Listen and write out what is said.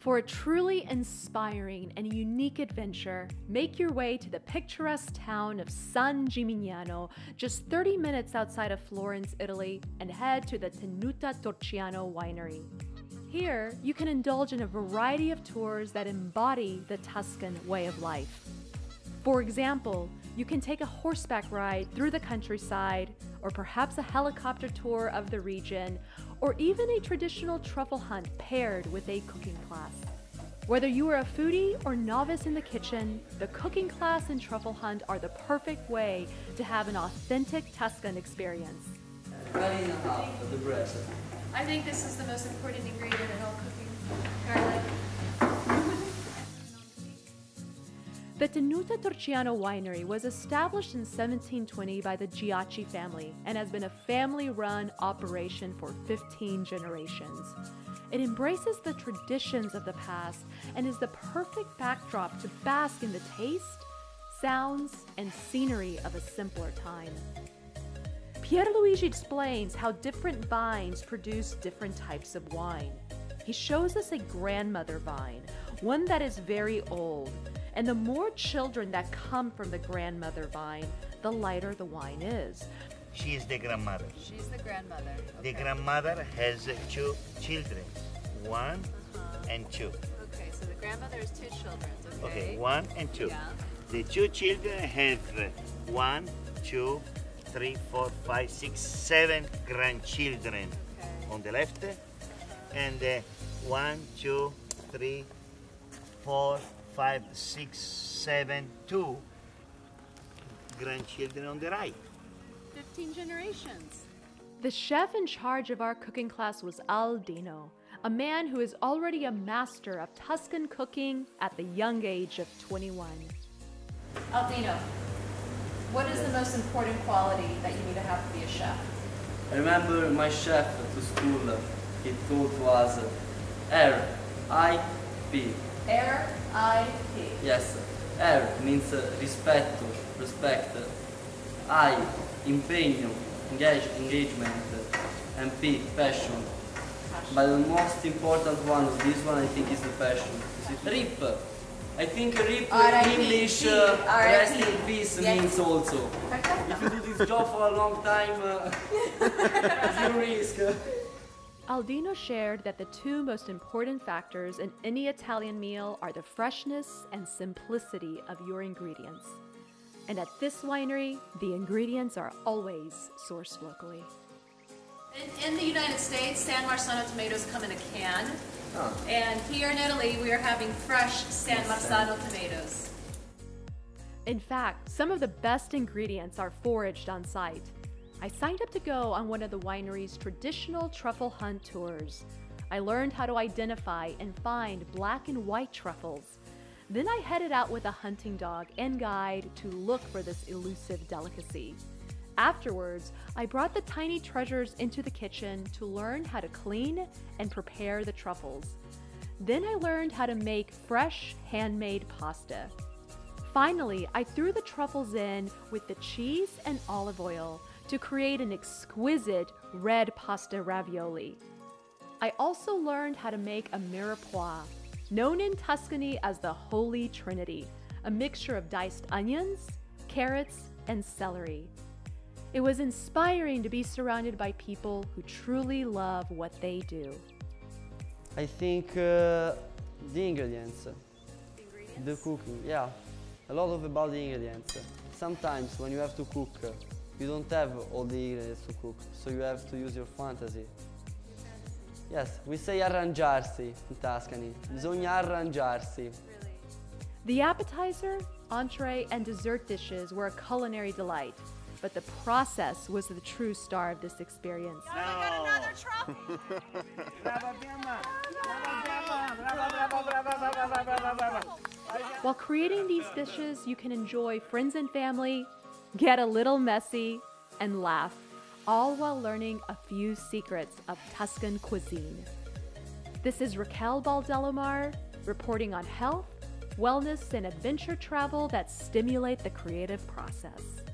For a truly inspiring and unique adventure, make your way to the picturesque town of San Gimignano, just 30 minutes outside of Florence, Italy, and head to the Tenuta Torciano Winery. Here, you can indulge in a variety of tours that embody the Tuscan way of life. For example, you can take a horseback ride through the countryside, or perhaps a helicopter tour of the region, or even a traditional truffle hunt paired with a cooking class. Whether you are a foodie or novice in the kitchen, the cooking class and truffle hunt are the perfect way to have an authentic Tuscan experience. Right in the half of the breast. I think this is the most important ingredient in all cooking, garlic. The Tenuta Torciano Winery was established in 1720 by the Giacci family and has been a family-run operation for 15 generations. It embraces the traditions of the past and is the perfect backdrop to bask in the taste, sounds, and scenery of a simpler time. Pierluigi explains how different vines produce different types of wine. He shows us a grandmother vine, one that is very old, and the more children that come from the grandmother vine, the lighter the wine is. She is the grandmother. She's the grandmother. Okay. The grandmother has two children, one and two. Okay, so the grandmother has two children, okay? Okay, one and two. Yeah. The two children have 1, 2, 3, 4, 5, 6, 7 grandchildren, okay, on the left, and 1, 2, 3, 4, 5, 6, 7, 2 grandchildren on the right. 15 generations. The chef in charge of our cooking class was Aldino, a man who is already a master of Tuscan cooking at the young age of 21. Aldino, what is the most important quality that you need to have to be a chef? I remember my chef to school, he taught us R.I.P. R.I.P. Yes, R means respect, I, impegno, engagement, and P, passion. But the most important one, this one I think is the passion. RIP. I think RIP in English, rest in peace, means also. If you do this job for a long time, you risk. Aldino shared that the two most important factors in any Italian meal are the freshness and simplicity of your ingredients. And at this winery, the ingredients are always sourced locally. In the United States, San Marzano tomatoes come in a can. Oh. And here in Italy, we are having fresh San Marzano tomatoes. In fact, some of the best ingredients are foraged on site. I signed up to go on one of the winery's traditional truffle hunt tours. I learned how to identify and find black and white truffles. Then I headed out with a hunting dog and guide to look for this elusive delicacy. Afterwards, I brought the tiny treasures into the kitchen to learn how to clean and prepare the truffles. Then I learned how to make fresh, handmade pasta. Finally, I threw the truffles in with the cheese and olive oil to create an exquisite red pasta ravioli. I also learned how to make a mirepoix, known in Tuscany as the Holy Trinity, a mixture of diced onions, carrots, and celery. It was inspiring to be surrounded by people who truly love what they do. I think the ingredients, the cooking, yeah. A lot of about the ingredients. Sometimes when you have to cook, you don't have all the ingredients to cook, so you have to use your fantasy. Yes, we say arrangiarsi in Tuscany. Bisogna arrangiarsi. The appetizer, entree, and dessert dishes were a culinary delight, but the process was the true star of this experience. No. I got another trophy! While creating these dishes, you can enjoy friends and family, get a little messy, and laugh, all while learning a few secrets of Tuscan cuisine. This is Raquel Baldelomar, reporting on health, wellness, and adventure travel that stimulate the creative process.